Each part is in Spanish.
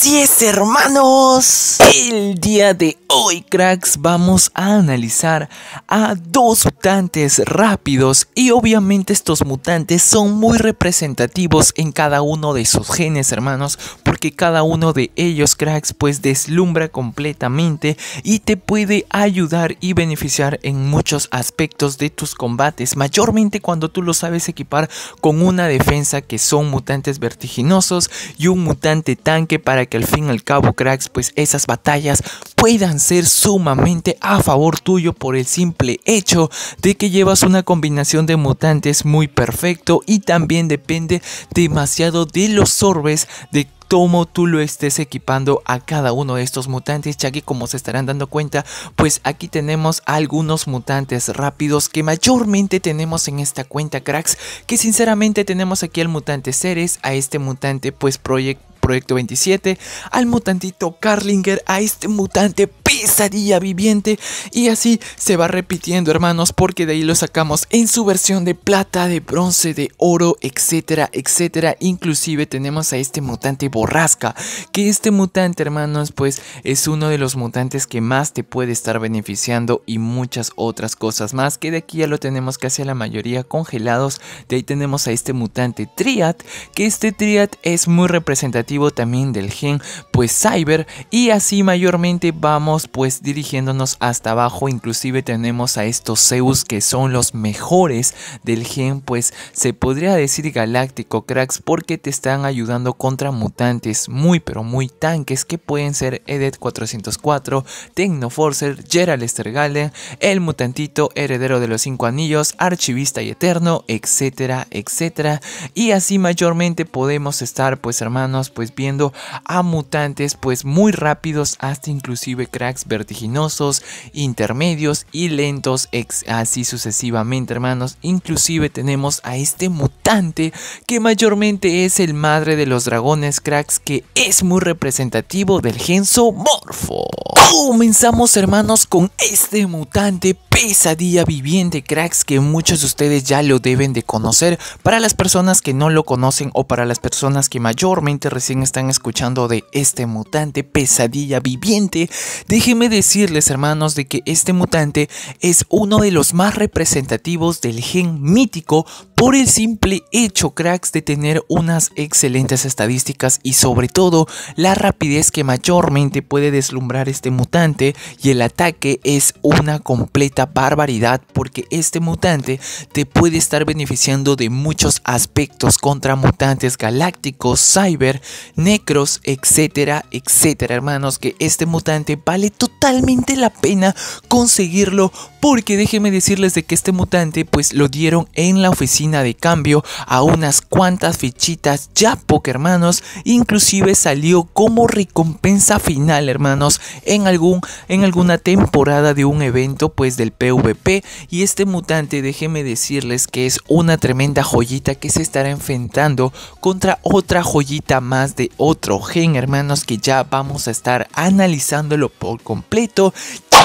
Así es, hermanos, el día de hoy, cracks, vamos a analizar a dos mutantes rápidos y obviamente estos mutantes son muy representativos en cada uno de sus genes, hermanos, porque cada uno de ellos, cracks, pues deslumbra completamente y te puede ayudar y beneficiar en muchos aspectos de tus combates, mayormente cuando tú lo sabes equipar con una defensa que son mutantes vertiginosos y un mutante tanque para que al fin y al cabo, cracks, pues esas batallas puedan ser sumamente a favor tuyo por el simple hecho de que llevas una combinación de mutantes muy perfecto y también depende demasiado de los orbes de cómo tú lo estés equipando a cada uno de estos mutantes, ya que como se estarán dando cuenta, pues aquí tenemos algunos mutantes rápidos que mayormente tenemos en esta cuenta, cracks, que sinceramente tenemos aquí al mutante Ceres, a este mutante pues Project 27, al mutantito Carlinger, a este mutante Pesadilla Viviente, y así se va repitiendo, hermanos, porque de ahí lo sacamos en su versión de plata, de bronce, de oro, etcétera, etcétera. Inclusive tenemos a este mutante Borrasca, que este mutante, hermanos, pues es uno de los mutantes que más te puede estar beneficiando y muchas otras cosas más, que de aquí ya lo tenemos casi a la mayoría congelados. De ahí tenemos a este mutante Triad, que este Triad es muy representativo también del gen pues cyber, y así mayormente vamos pues dirigiéndonos hasta abajo. Inclusive tenemos a estos Zeus, que son los mejores del gen pues se podría decir galáctico, cracks, porque te están ayudando contra mutantes muy pero muy tanques que pueden ser Edet 404, Tecnoforcer, Geralt Esther Galen, el mutantito Heredero de los Cinco Anillos, Archivista y Eterno, etcétera, etcétera, y así mayormente podemos estar pues, hermanos, pues viendo a mutantes pues muy rápidos hasta inclusive, cracks, vertiginosos, intermedios y lentos, así sucesivamente, hermanos. Inclusive tenemos a este mutante que mayormente es el Madre de los Dragones, cracks, que es muy representativo del gen zoomorfo. Comenzamos, hermanos, con este mutante Pesadilla Viviente, cracks, que muchos de ustedes ya lo deben de conocer. Para las personas que no lo conocen o para las personas que mayormente recién están escuchando de este mutante Pesadilla Viviente, déjenme decirles, hermanos, de que este mutante es uno de los más representativos del gen mítico por el simple hecho, cracks, de tener unas excelentes estadísticas y sobre todo la rapidez que mayormente puede deslumbrar este mutante, y el ataque es una completa barbaridad porque este mutante te puede estar beneficiando de muchos aspectos contra mutantes galácticos, cyber, necros, etcétera, etcétera, hermanos, que este mutante vale totalmente la pena conseguirlo, porque déjenme decirles de que este mutante pues lo dieron en la oficina de cambio a unas cuantas fichitas ya poker, hermanos. Inclusive salió como recompensa final, hermanos, en alguna temporada de un evento pues del PvP, y este mutante déjenme decirles que es una tremenda joyita que se estará enfrentando contra otra joyita más de otro gen, hermanos, que ya vamos a estar analizándolo por completo.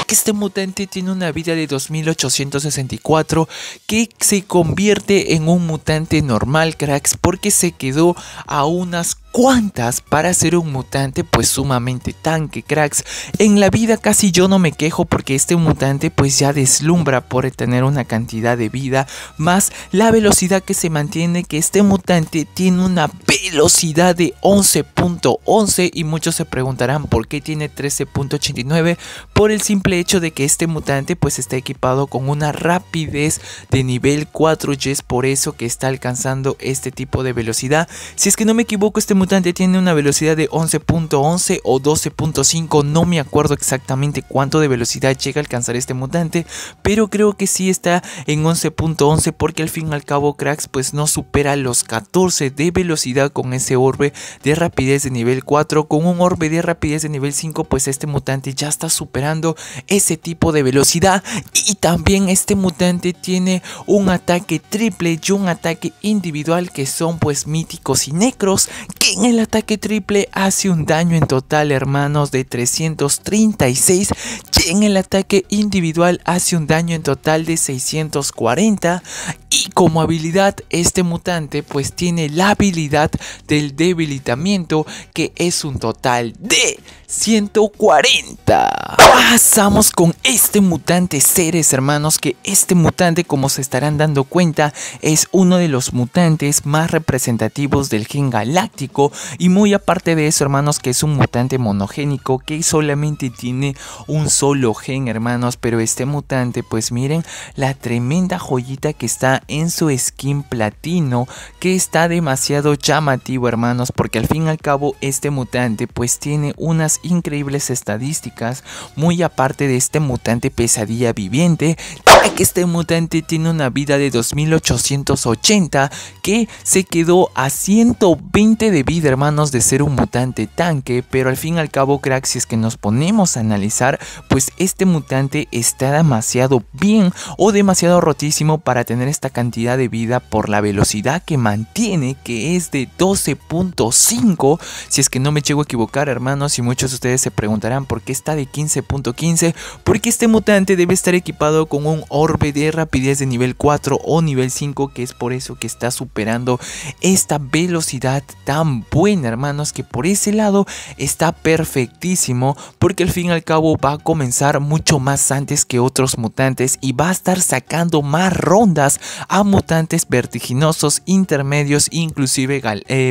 Este mutante tiene una vida de 2864 que se convierte en un mutante normal, cracks, porque se quedó a unas cuantas para ser un mutante pues sumamente tanque, cracks. En la vida casi yo no me quejo porque este mutante pues ya deslumbra por tener una cantidad de vida más la velocidad que se mantiene, que este mutante tiene una velocidad de 11.11 y muchos se preguntarán por qué tiene 13.89, por el simple hecho de que este mutante pues está equipado con una rapidez de nivel 4 y es por eso que está alcanzando este tipo de velocidad. Si es que no me equivoco, este mutante tiene una velocidad de 11.11 o 12.5, no me acuerdo exactamente cuánto de velocidad llega a alcanzar este mutante, pero creo que sí está en 11.11 porque al fin y al cabo, cracks, pues no supera los 14 de velocidad con ese orbe de rapidez de nivel 4, con un orbe de rapidez de nivel 5 pues este mutante ya está superando ese tipo de velocidad. Y también este mutante tiene un ataque triple y un ataque individual que son pues míticos y necros, que En el ataque triple hace un daño en total, hermanos, de 336. Y en el ataque individual hace un daño en total de 640. Y como habilidad, este mutante pues tiene la habilidad del debilitamiento, que es un total de 140. Pasamos con este mutante Ceres, hermanos, que este mutante, como se estarán dando cuenta, es uno de los mutantes más representativos del gen galáctico. Y muy aparte de eso, hermanos, que es un mutante monogénico que solamente tiene un solo gen, hermanos. Pero este mutante, pues miren la tremenda joyita que está en su skin platino, que está demasiado llamativo, hermanos, porque al fin y al cabo este mutante pues tiene unas increíbles estadísticas, muy aparte de este mutante Pesadilla Viviente, ya que este mutante tiene una vida de 2880, que se quedó a 120 de vida, hermanos, de ser un mutante tanque. Pero al fin y al cabo, cracks, si es que nos ponemos a analizar, pues este mutante está demasiado bien o demasiado rotísimo para tener esta cantidad de vida por la velocidad que mantiene, que es de 12.5, si es que no me llego a equivocar, hermanos. Y muchos de ustedes se preguntarán por qué está de 15.15, porque este mutante debe estar equipado con un orbe de rapidez de nivel 4 o nivel 5, que es por eso que está superando esta velocidad tan buena, hermanos, que por ese lado está perfectísimo, porque al fin y al cabo va a comenzar mucho más antes que otros mutantes y va a estar sacando más rondas a mutantes vertiginosos, intermedios, inclusive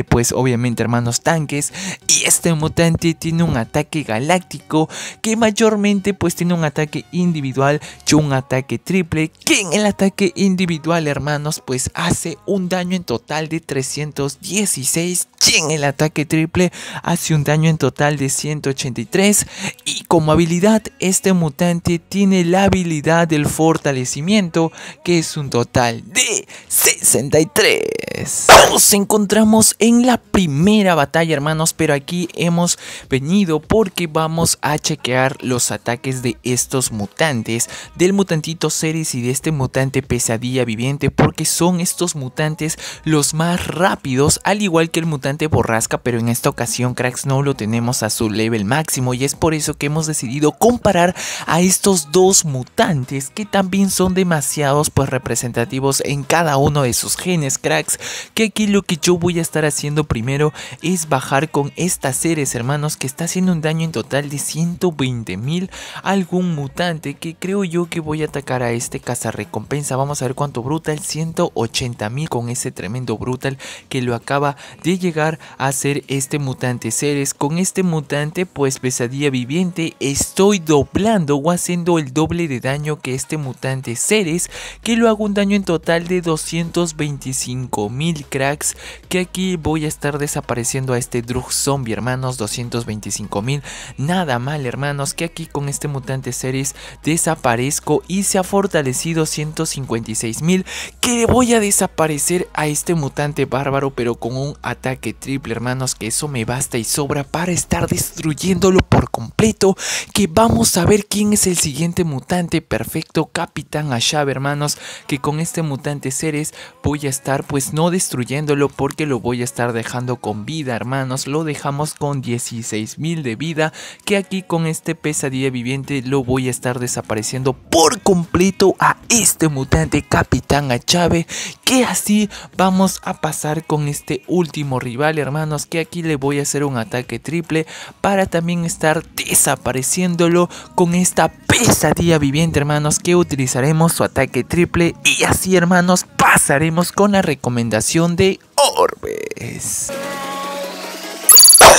pues obviamente, hermanos, tanques. Y este mutante tiene un ataque galáctico que mayormente pues tiene un ataque individual y un ataque triple, que en el ataque individual, hermanos, pues hace un daño en total de 316, y en el ataque triple hace un daño en total de 183. Y como habilidad, este mutante tiene la habilidad del fortalecimiento, que es un total de 63. Nos encontramos en la primera batalla, hermanos, pero aquí hemos venido porque vamos a chequear los ataques de estos mutantes, del mutantito Ceres y de este mutante Pesadilla Viviente, porque son estos mutantes los más rápidos, al igual que el mutante Borrasca. Pero en esta ocasión, cracks, no lo tenemos a su level máximo, y es por eso que hemos decidido comparar a estos dos mutantes, que también son demasiados pues representativos en cada uno de sus genes, cracks. Que aquí lo que yo voy a estar haciendo primero es bajar con estas Ceres, hermanos, que está haciendo un daño en total de 120.000 algún mutante, que creo yo que voy a atacar a este Cazarrecompensa. Vamos a ver cuánto brutal, 180.000 con ese tremendo brutal que lo acaba de llegar a hacer este mutante Ceres. Con este mutante pues Pesadilla Viviente estoy doblando o haciendo el doble de daño que este mutante Ceres, que lo hago un daño en total de 225.000, cracks. Que aquí voy a estar desapareciendo a este Drug Zombie, hermanos, 225.000, nada mal, hermanos. Que aquí con este mutante Ceres desaparezco y se ha fortalecido 156.000, que voy a desaparecer a este mutante bárbaro, pero con un ataque triple, hermanos, que eso me basta y sobra para estar destruyéndolo por completo. Que vamos a ver quién es el siguiente mutante perfecto, Capitán Ashave, hermanos, que con este mutante Ceres voy a estar pues no destruyéndolo, porque lo voy a estar dejando con vida, hermanos. Lo dejamos con 16.000 de vida, que aquí con este Pesadilla Viviente lo voy a estar desapareciendo por completo a este mutante Capitán Ashave. Que así vamos a pasar con este último rival, hermanos, que aquí le voy a hacer un ataque triple para también estar desapareciéndolo con esta Pesadilla Viviente, hermanos, que utilizaremos su ataque triple. Y así, hermanos, pasaremos con la recomendación de orbes.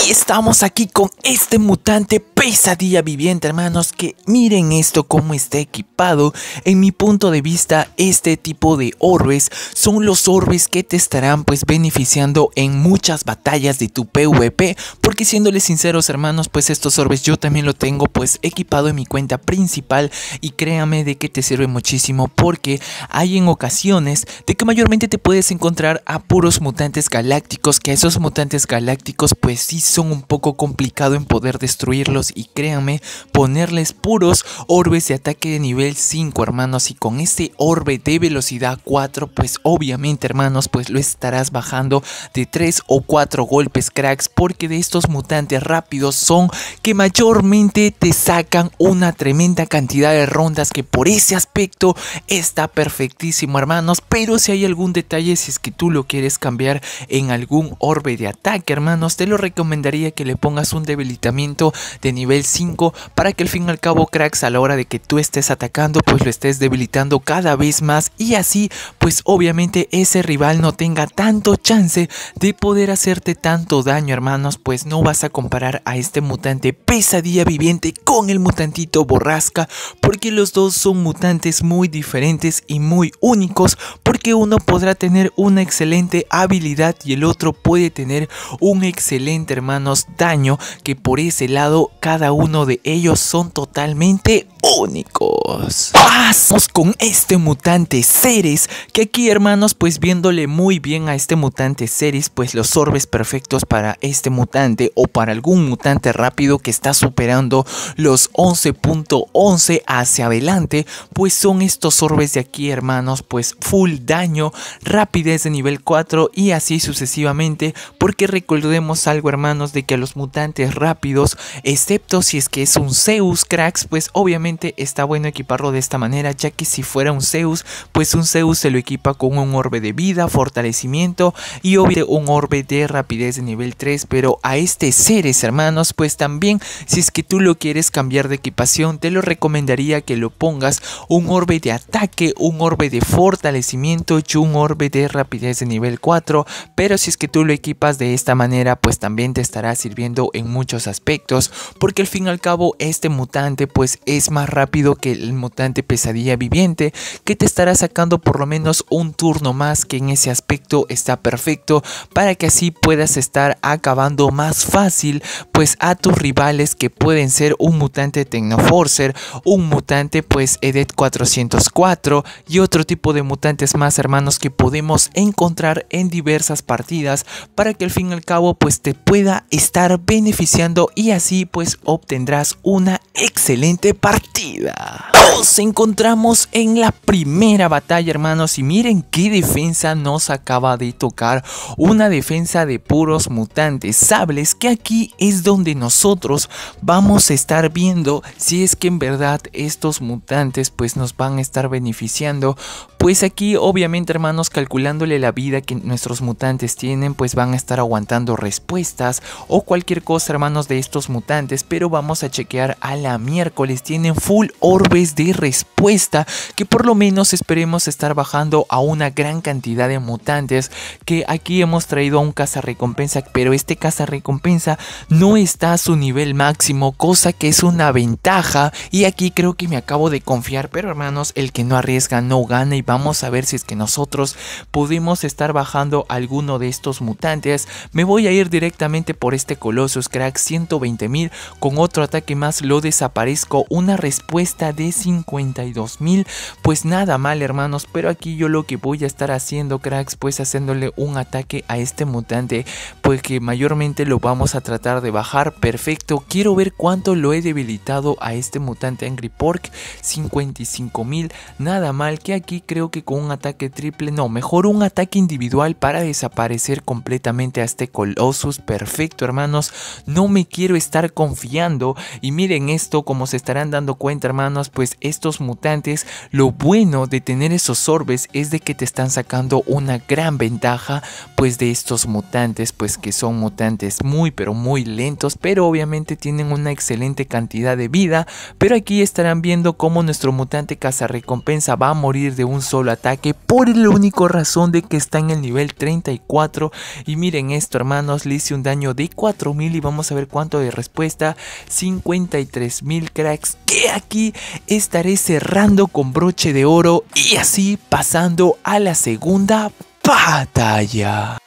Y estamos aquí con este mutante Pesadilla Viviente, hermanos, que miren esto cómo está equipado. En mi punto de vista, este tipo de orbes son los orbes que te estarán pues beneficiando en muchas batallas de tu PvP, porque siéndoles sinceros, hermanos, pues estos orbes yo también lo tengo pues equipado en mi cuenta principal, y créame de que te sirve muchísimo, porque hay en ocasiones de que mayormente te puedes encontrar a puros mutantes galácticos, que a esos mutantes galácticos pues sí son un poco complicado en poder destruirlos, y créanme, ponerles puros orbes de ataque de nivel 5, hermanos, y con este orbe de velocidad 4, pues obviamente, hermanos, pues lo estarás bajando de 3 o 4 golpes, cracks, porque de estos mutantes rápidos son que mayormente te sacan una tremenda cantidad de rondas, que por ese aspecto está perfectísimo, hermanos. Pero si hay algún detalle, si es que tú lo quieres cambiar en algún orbe de ataque, hermanos, te lo recomendaría que le pongas un debilitamiento de nivel 5 para que al fin y al cabo, cracks, a la hora de que tú estés atacando, pues lo estés debilitando cada vez más, y así pues obviamente ese rival no tenga tanto chance de poder hacerte tanto daño, hermanos. Pues no vas a comparar a este mutante Pesadilla Viviente con el mutantito Borrasca, porque los dos son mutantes muy diferentes y muy únicos, porque uno podrá tener una excelente habilidad y el otro puede tener un excelente, hermanos, daño, que por ese lado cada uno de ellos son totalmente únicos. Vamos con este mutante Ceres, que aquí, hermanos, pues viéndole muy bien a este mutante Ceres, pues los orbes perfectos para este mutante o para algún mutante rápido que está superando los 11.11 hacia adelante, pues son estos orbes de aquí, hermanos, pues full daño, rapidez de nivel 4 y así sucesivamente, porque recordemos algo, hermanos, de que a los mutantes rápidos, excepto si es que es un Zeus, cracks, pues obviamente está bueno equiparlo de esta manera, ya que si fuera un Zeus, pues un Zeus se lo equipa con un orbe de vida, fortalecimiento y obviamente un orbe de rapidez de nivel 3, pero a este Ceres, hermanos, pues también si es que tú lo quieres cambiar de equipación, te lo recomendaría que lo pongas un orbe de ataque, un orbe de fortalecimiento y un orbe de rapidez de nivel 4, pero si es que tú lo equipas de esta manera, pues también te estará sirviendo en muchos aspectos, porque al fin y al cabo este mutante pues es más rápido que el mutante Pesadilla Viviente, que te estará sacando por lo menos un turno más, que en ese aspecto está perfecto para que así puedas estar acabando más fácil pues a tus rivales, que pueden ser un mutante Tecnoforcer, un mutante pues Edet 404 y otro tipo de mutantes más, hermanos, que podemos encontrar en diversas partidas, para que al fin y al cabo pues te pueda estar beneficiando, y así pues obtendrás una excelente partida. Nos encontramos en la primera batalla, hermanos, y miren qué defensa nos acaba de tocar, una defensa de puros mutantes sables, que aquí es donde nosotros vamos a estar viendo si es que en verdad estos mutantes pues nos van a estar beneficiando. Pues aquí obviamente, hermanos, calculándole la vida que nuestros mutantes tienen, pues van a estar aguantando respuestas o cualquier cosa, hermanos, de estos mutantes, pero vamos a chequear a la miércoles. Tienen full orbes de respuesta, que por lo menos esperemos estar bajando a una gran cantidad de mutantes, que aquí hemos traído a un cazarrecompensa, pero este cazarrecompensa no está a su nivel máximo, cosa que es una ventaja, y aquí creo que me acabo de confiar, pero hermanos, el que no arriesga no gana, y vamos a ver si es que nosotros podemos estar bajando alguno de estos mutantes. Me voy a ir directamente por este Colossus, crack, 120.000, con otro ataque más lo desaparezco, una respuesta de 52.000, pues nada mal, hermanos, pero aquí yo lo que voy a estar haciendo, cracks, pues haciéndole un ataque a este mutante, pues que mayormente lo vamos a tratar de bajar. Perfecto, quiero ver cuánto lo he debilitado a este mutante Angry Pork, 55.000, nada mal, que aquí creo que con un ataque triple, no, mejor un ataque individual para desaparecer completamente a este Colossus. Perfecto, hermanos, no me quiero estar confiando, y miren esto, como se estarán dando cuenta, hermanos, pues estos mutantes, lo bueno de tener esos orbes es de que te están sacando una gran ventaja pues de estos mutantes, pues que son mutantes muy pero muy lentos, pero obviamente tienen una excelente cantidad de vida. Pero aquí estarán viendo cómo nuestro mutante cazarrecompensa va a morir de un solo ataque, por la única razón de que está en el nivel 34, y miren esto, hermanos, le hice un daño de 4.000 y vamos a ver cuánto de respuesta, 53.000, cracks, que aquí estaré cerrando con broche de oro, y así pasando a la segunda batalla.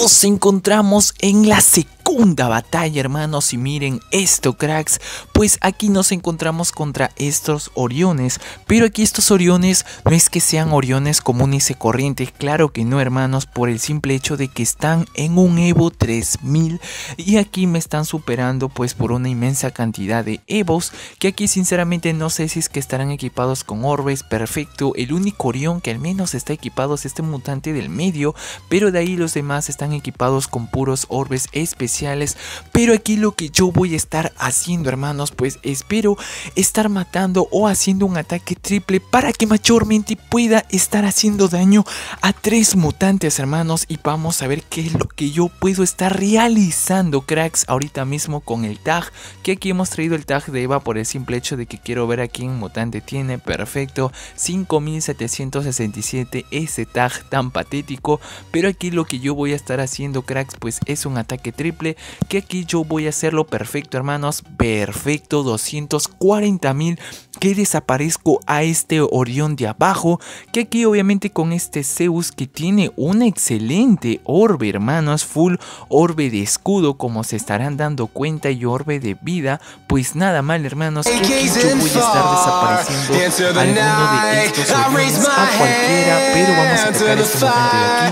Nos encontramos en la segunda batalla, hermanos, y miren esto, cracks. pues aquí nos encontramos contra estos Oriones, pero aquí estos Oriones no es que sean Oriones comunes y corrientes, claro que no, hermanos, por el simple hecho de que están en un Evo 3000 y aquí me están superando pues por una inmensa cantidad de Evos, que aquí sinceramente no sé si es que estarán equipados con orbes. Perfecto, el único Orión que al menos está equipado es este mutante del medio, pero de ahí los demás están equipados con puros orbes especiales. Pero aquí lo que yo voy a estar haciendo, hermanos, pues espero estar matando o haciendo un ataque triple para que mayormente pueda estar haciendo daño a 3 mutantes, hermanos, y vamos a ver qué es lo que yo puedo estar realizando, cracks, ahorita mismo con el tag, que aquí hemos traído el tag de Eva por el simple hecho de que quiero ver a quién mutante tiene. Perfecto, 5767, ese tag tan patético, pero aquí lo que yo voy a estar haciendo, cracks, pues es un ataque triple, que aquí yo voy a hacerlo perfecto, hermanos. Perfecto, 240.000, que desaparezco a este Orión de abajo, que aquí obviamente con este Zeus que tiene un excelente orbe, hermanos, full orbe de escudo como se estarán dando cuenta y orbe de vida, pues nada mal, hermanos, que aquí yo voy a estar desapareciendo alguno de estos Oriones, a cualquiera, pero vamos a atacar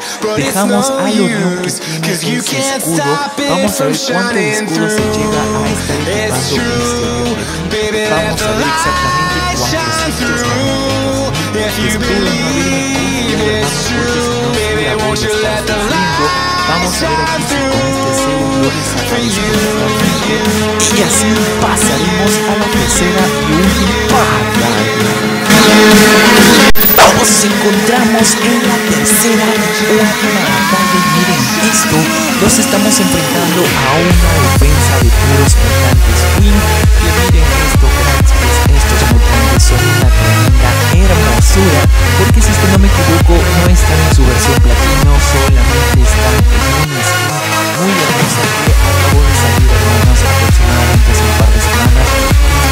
este mutante de aquí, dejamos al Orión que tiene ese escudo, vamos a ver cuánto de escudo se llega a estar equipando este Orión, vamos a ver exactamente cuántos escudos vamos a ver aquí si con este segundo desaparece. Y así pasaremos a la tercera y última batalla. Nos encontramos en la tercera y última batalla. Miren esto, nos estamos enfrentando a una defensa de puros mutantes Wing. Y miren esto, cracks, pues estos mutantes son una tremenda hermosura, porque si es que no me equivoco no están en su versión platino, solamente están en una skin muy hermosa que acabó de salir, hermanos, aproximadamente hace un par de semanas.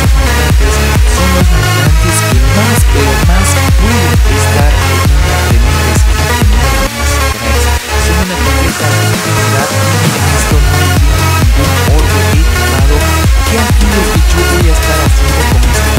Estos mutantes son los mutantes que más pero más pueden estar en una tremenda skin muy hermosa, cracks, son una completa dificultad y esto no tiene ningún orbe equipado, que aquí lo que yo voy a estar haciendo con este mutante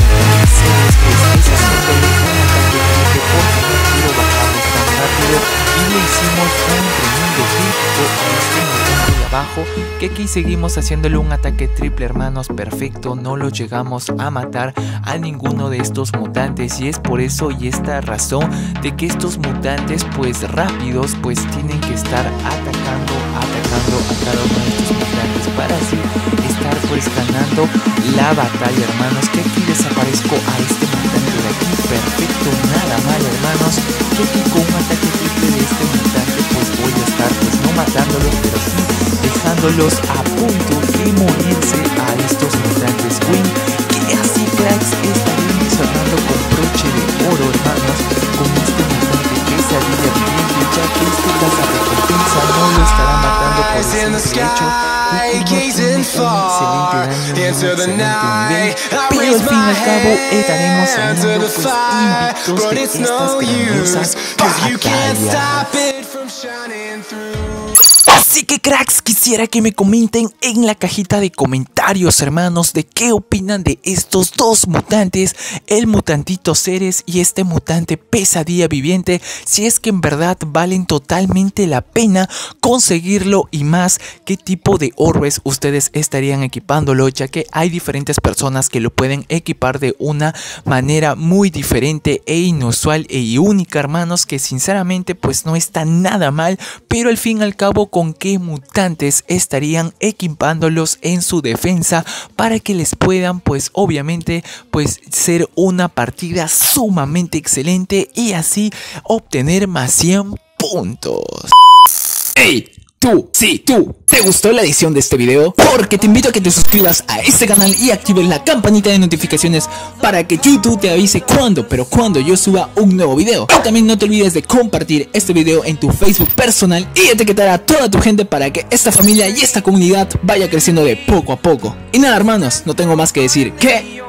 Ceres, pues es haciéndole un ataque triple porque no quiero bajarlos tan rápido, y le hicimos un tremendo crítico a este mutante de abajo, que aquí seguimos haciéndole un ataque triple, hermanos. Perfecto, no lo llegamos a matar a ninguno de estos mutantes, y es por eso y esta razón de que estos mutantes pues rápidos pues tienen que estar atacando a cada uno de estos mutantes para así estar pues ganando la batalla, hermanos, que aquí desaparezco a este mutante de aquí. Perfecto, nada mal, hermanos, que aquí con un ataque triple de este mutante pues voy a estar pues no matándolos, pero sí dejándolos a punto de morirse a estos mutantes Wing, que así, cracks, estaremos cerrando con broche de oro, hermanos, con este mutante Pesadilla Viviente, ya que este Cazarrecompensa no lo estará matando por el simple hecho y que no tiene un excelente daño, un excelente nivel, pero al fin y al cabo estaremos saliendo pues invictos de estas tremendosas batallas. Así que, cracks, quisiera que me comenten en la cajita de comentarios, hermanos, de qué opinan de estos dos mutantes, el mutantito Ceres y este mutante Pesadilla Viviente, si es que en verdad valen totalmente la pena conseguirlo, y más qué tipo de orbes ustedes estarían equipándolo, ya que hay diferentes personas que lo pueden equipar de una manera muy diferente e inusual e única, hermanos, que sinceramente pues no está nada mal, pero al fin y al cabo con qué mutantes estarían equipándolos en su defensa para que les puedan pues obviamente pues ser una partida sumamente excelente y así obtener más 100 puntos. ¡Ey! Tú, sí, tú, ¿te gustó la edición de este video? Porque te invito a que te suscribas a este canal y actives la campanita de notificaciones para que YouTube te avise cuando yo suba un nuevo video. Y también no te olvides de compartir este video en tu Facebook personal y etiquetar a toda tu gente para que esta familia y esta comunidad vaya creciendo de poco a poco. Y nada, hermanos, no tengo más que decir que...